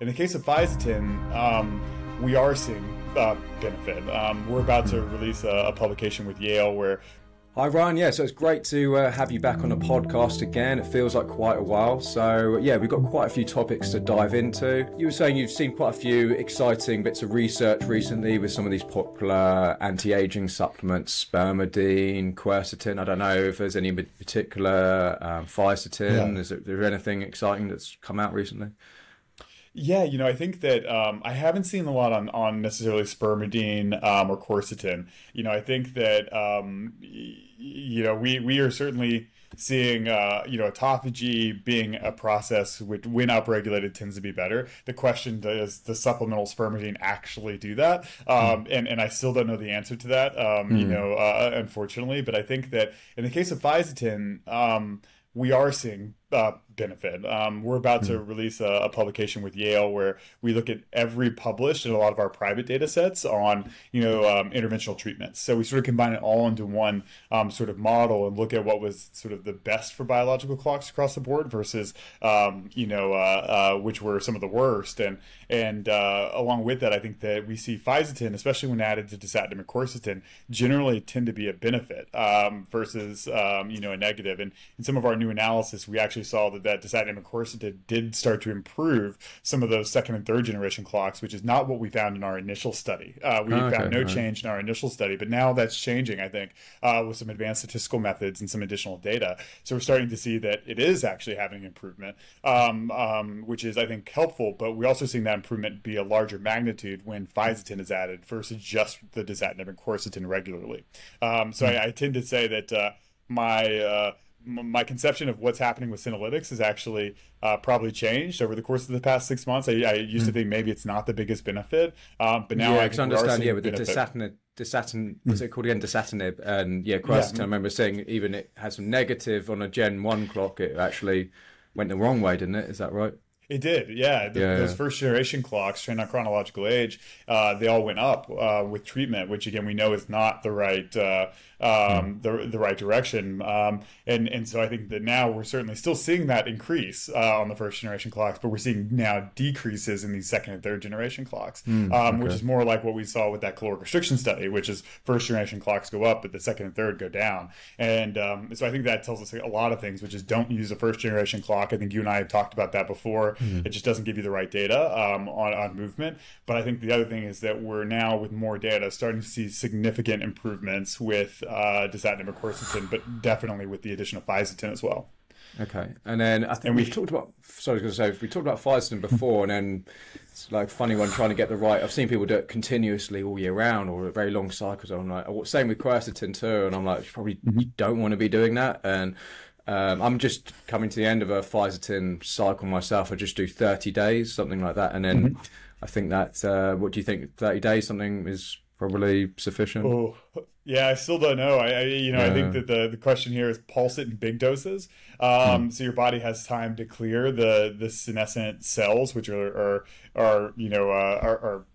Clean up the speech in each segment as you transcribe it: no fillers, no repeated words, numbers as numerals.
In the case of Fisetin, we are seeing benefit. We're about to release a publication with Yale where... Hi Ryan, yeah, so it's great to have you back on the podcast again. It feels like quite a while. So yeah, we've got quite a few topics to dive into. You were saying you've seen quite a few exciting bits of research recently with some of these popular anti-aging supplements, Spermidine, Quercetin. I don't know if there's any particular, Fisetin. Yeah. Is there anything exciting that's come out recently? Yeah, you know, I think that I haven't seen a lot on necessarily Spermidine or Quercetin. You know, I think that, you know, we are certainly seeing, you know, autophagy being a process which, when upregulated, tends to be better. The question is, does supplemental Spermidine actually do that? And I still don't know the answer to that, you know, unfortunately. But I think that in the case of Fisetin, we are seeing benefit. We're about to release a publication with Yale where we look at every published and a lot of our private data sets on, you know, interventional treatments. So we sort of combine it all into one sort of model and look at what was sort of the best for biological clocks across the board versus, you know, which were some of the worst. And along with that, I think that we see Fisetin, especially when added to dasatinib and Quercetin, generally tend to be a benefit versus, you know, a negative. And in some of our new analysis, we actually saw that dasatinib and Quercetin did start to improve some of those second and third generation clocks, which is not what we found in our initial study. We found no change in our initial study, but now that's changing, I think, with some advanced statistical methods and some additional data. So we're starting to see that it is actually having improvement, which is, I think, helpful. But we're also seeing that improvement be a larger magnitude when Fisetin is added versus just the dasatinib and Quercetin regularly. So I tend to say that my conception of what's happening with Senolytics has actually probably changed over the course of the past 6 months. I used to think maybe it's not the biggest benefit, but now I can understand. Yeah, with the dasatinib, what's it called again? Dasatinib, and yeah, Quercetin. Yeah. I remember seeing even it had some negative on a Gen 1 clock. It actually went the wrong way, didn't it? Is that right? It did, yeah. Those first generation clocks, trained on chronological age, they all went up with treatment, which again we know is not the right the right direction. And so I think that now we're certainly still seeing that increase on the first generation clocks, but we're seeing now decreases in these second and third generation clocks, which is more like what we saw with that caloric restriction study, which is first generation clocks go up, but the second and third go down. And so I think that tells us a lot of things, which is don't use a first generation clock. I think you and I have talked about that before. It just doesn't give you the right data on movement. But I think the other thing is that we're now, with more data, starting to see significant improvements with dasatinib and Quercetin, but definitely with the addition of Fisetin as well. Okay, and then I think we've talked about. Sorry, I was going to say we talked about Fisetin before, and then it's like a funny one trying to get the right. I've seen people do it continuously all year round or very long cycles. I'm like, same with Quercetin too, and I'm like, you probably don't want to be doing that. And I'm just coming to the end of a Fisetin cycle myself. I just do 30 days, something like that. And then I think that, what do you think, 30 days, something is probably sufficient? Oh, yeah, I still don't know. I think that the question here is pulse it in big doses. So your body has time to clear the senescent cells, which are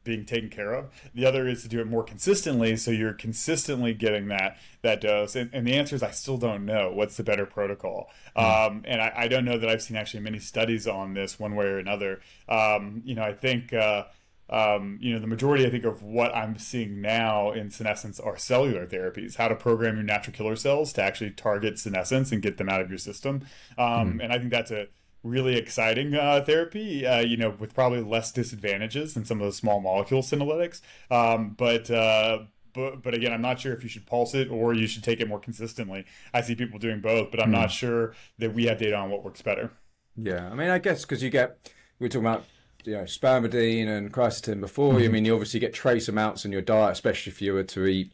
being taken care of. The other is to do it more consistently, so you're consistently getting that dose. And the answer is I still don't know what's the better protocol. And I don't know that I've seen actually many studies on this one way or another. I think... the majority, I think, of what I'm seeing now in senescence are cellular therapies, how to program your natural killer cells to actually target senescence and get them out of your system. And I think that's a really exciting therapy, with probably less disadvantages than some of those small molecule Senolytics. But again, I'm not sure if you should pulse it or you should take it more consistently. I see people doing both, but I'm not sure that we have data on what works better. Yeah, I mean, I guess because we're talking about, you know, Spermidine and Quercetin before. I mean, you obviously get trace amounts in your diet, especially if you were to eat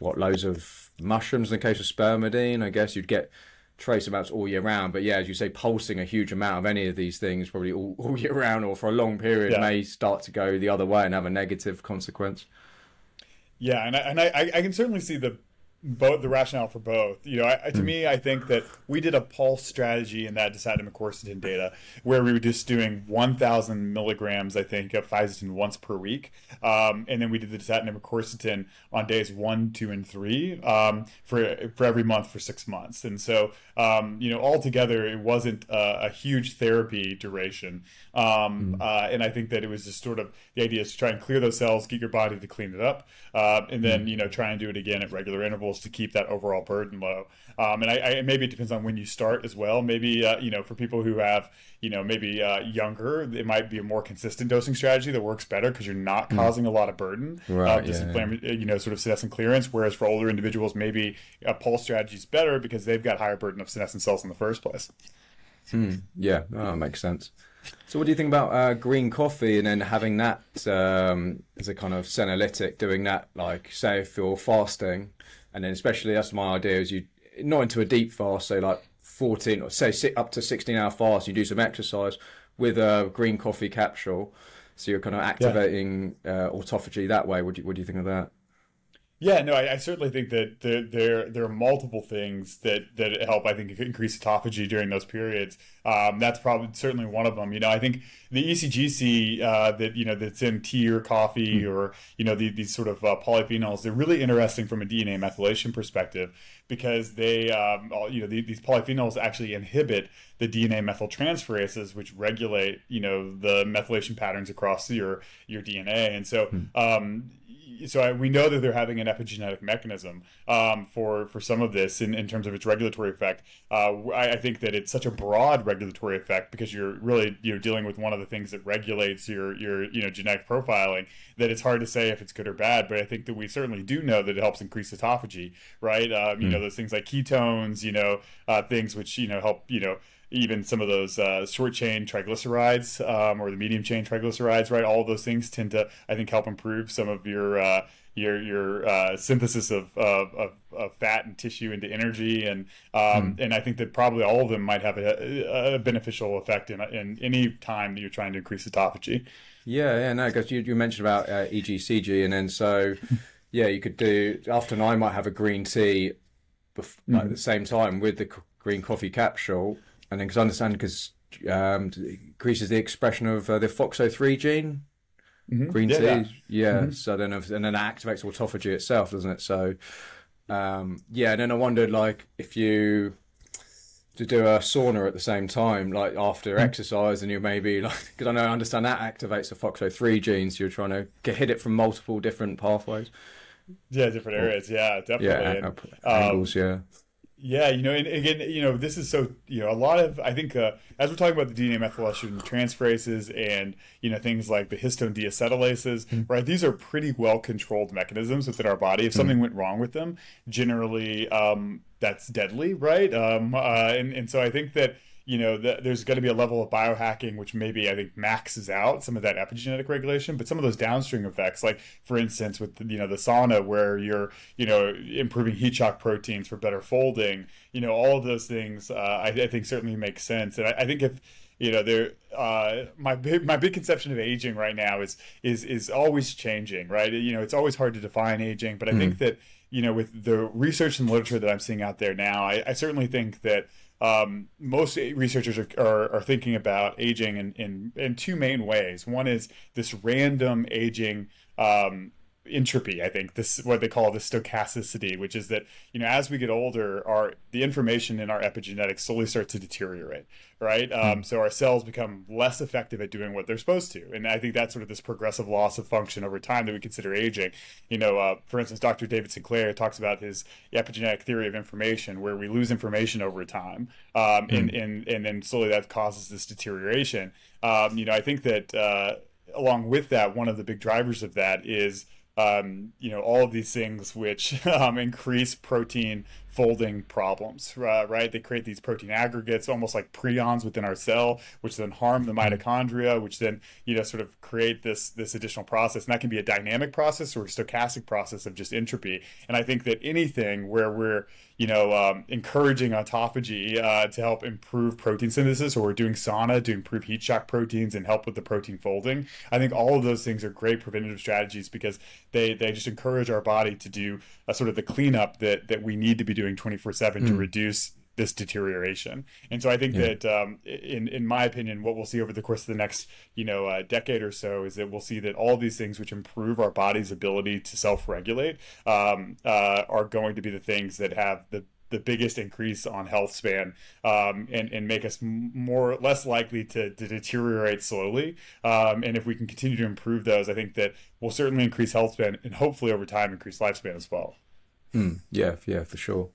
loads of mushrooms. In the case of Spermidine, I guess you'd get trace amounts all year round. But yeah, as you say, pulsing a huge amount of any of these things probably all year round or for a long period may start to go the other way and have a negative consequence. Yeah, and I can certainly see the both the rationale for both. You know, to me, I think that we did a pulse strategy in that dasatinib quercetin data where we were just doing 1,000 milligrams, I think, of Fisetin once per week. And then we did the dasatinib quercetin on days 1, 2, and 3 for every month for 6 months. And so, you know, altogether, it wasn't a huge therapy duration. And I think that it was just sort of the idea is to try and clear those cells, get your body to clean it up, and then, you know, try and do it again at regular intervals to keep that overall burden low. And maybe it depends on when you start as well. Maybe, you know, for people who have, you know, maybe younger, it might be a more consistent dosing strategy that works better because you're not causing a lot of burden, you know, sort of senescent clearance. Whereas for older individuals, maybe a pulse strategy is better because they've got higher burden of senescent cells in the first place. Yeah, that makes sense. So what do you think about green coffee and then having that as a kind of senolytic, doing that, like, say, if you're fasting? And then especially, that's my idea, is you not into a deep fast, so like 14 or say up to 16-hour fast, you do some exercise with a green coffee capsule. So you're kind of activating autophagy that way. What do you think of that? Yeah, no, I certainly think that there are multiple things that help, I think, increase autophagy during those periods. That's probably certainly one of them. You know, I think the ECGC that, you know, that's in tea or coffee or, you know, these sort of polyphenols, they're really interesting from a DNA methylation perspective because they, you know, these polyphenols actually inhibit the DNA methyltransferases, which regulate, you know, the methylation patterns across your DNA. And so, so we know that they're having an epigenetic mechanism for some of this in terms of its regulatory effect. I think that it's such a broad regulatory effect because you're really dealing with one of the things that regulates your genetic profiling, that it's hard to say if it's good or bad. But I think that we certainly do know that it helps increase autophagy, right? You know, those things like ketones, you know, things which help even some of those short-chain triglycerides or the medium-chain triglycerides, right? All of those things tend to, I think, help improve some of your synthesis of fat and tissue into energy, and I think that probably all of them might have a beneficial effect in any time that you're trying to increase autophagy. Yeah, no, because you mentioned about EGCG, and then so yeah, you could do after 9 might have a green tea at the same time with the green coffee capsule. And then, because I understand, because it increases the expression of the FoxO3 gene, green tea. So then, and then it activates autophagy itself, doesn't it? So, yeah. And then I wondered, like, if you to do a sauna at the same time, like after exercise, and you maybe like, because I understand that activates the FoxO3 gene, so you're trying to hit it from multiple different pathways. Yeah, different areas. Yeah, definitely. Yeah, angles. Yeah, you know, and again, you know, this is so, you know, a lot of, I think, as we're talking about the DNA methylation transferases and, you know, things like the histone deacetylases, right, these are pretty well-controlled mechanisms within our body. If something went wrong with them, generally, that's deadly, right? And so I think that, you know, there's going to be a level of biohacking, which maybe I think maxes out some of that epigenetic regulation, but some of those downstream effects, like for instance, with, you know, the sauna where you're, you know, improving heat shock proteins for better folding, you know, all of those things, I think certainly make sense. And I think if, you know, my big conception of aging right now is always changing, right? You know, it's always hard to define aging, but I think that, you know, with the research and literature that I'm seeing out there now, I certainly think that, most researchers are thinking about aging in two main ways. One is this random aging entropy, I think, this what they call the stochasticity, which is that, you know, as we get older, the information in our epigenetics slowly starts to deteriorate, right? So our cells become less effective at doing what they're supposed to. And I think that's sort of this progressive loss of function over time that we consider aging. You know, for instance, Dr. David Sinclair talks about his epigenetic theory of information, where we lose information over time. And then slowly that causes this deterioration. You know, I think that along with that, one of the big drivers of that is, you know, all of these things which increase protein folding problems, right? They create these protein aggregates, almost like prions within our cell, which then harm the mitochondria, which then, you know, sort of create this additional process. And that can be a dynamic process or a stochastic process of just entropy. And I think that anything where we're, you know, encouraging autophagy to help improve protein synthesis, or we're doing sauna to improve heat shock proteins and help with the protein folding, I think all of those things are great preventative strategies, because they just encourage our body to do a sort of the cleanup that we need to be doing 24/7 to reduce this deterioration. And so I think that in my opinion, what we'll see over the course of the next, you know, decade or so, is that we'll see that all these things which improve our body's ability to self-regulate are going to be the things that have the biggest increase on health span, and make us less likely to deteriorate slowly. And if we can continue to improve those, I think that we'll certainly increase health span, and hopefully over time increase lifespan as well. Yeah, for sure.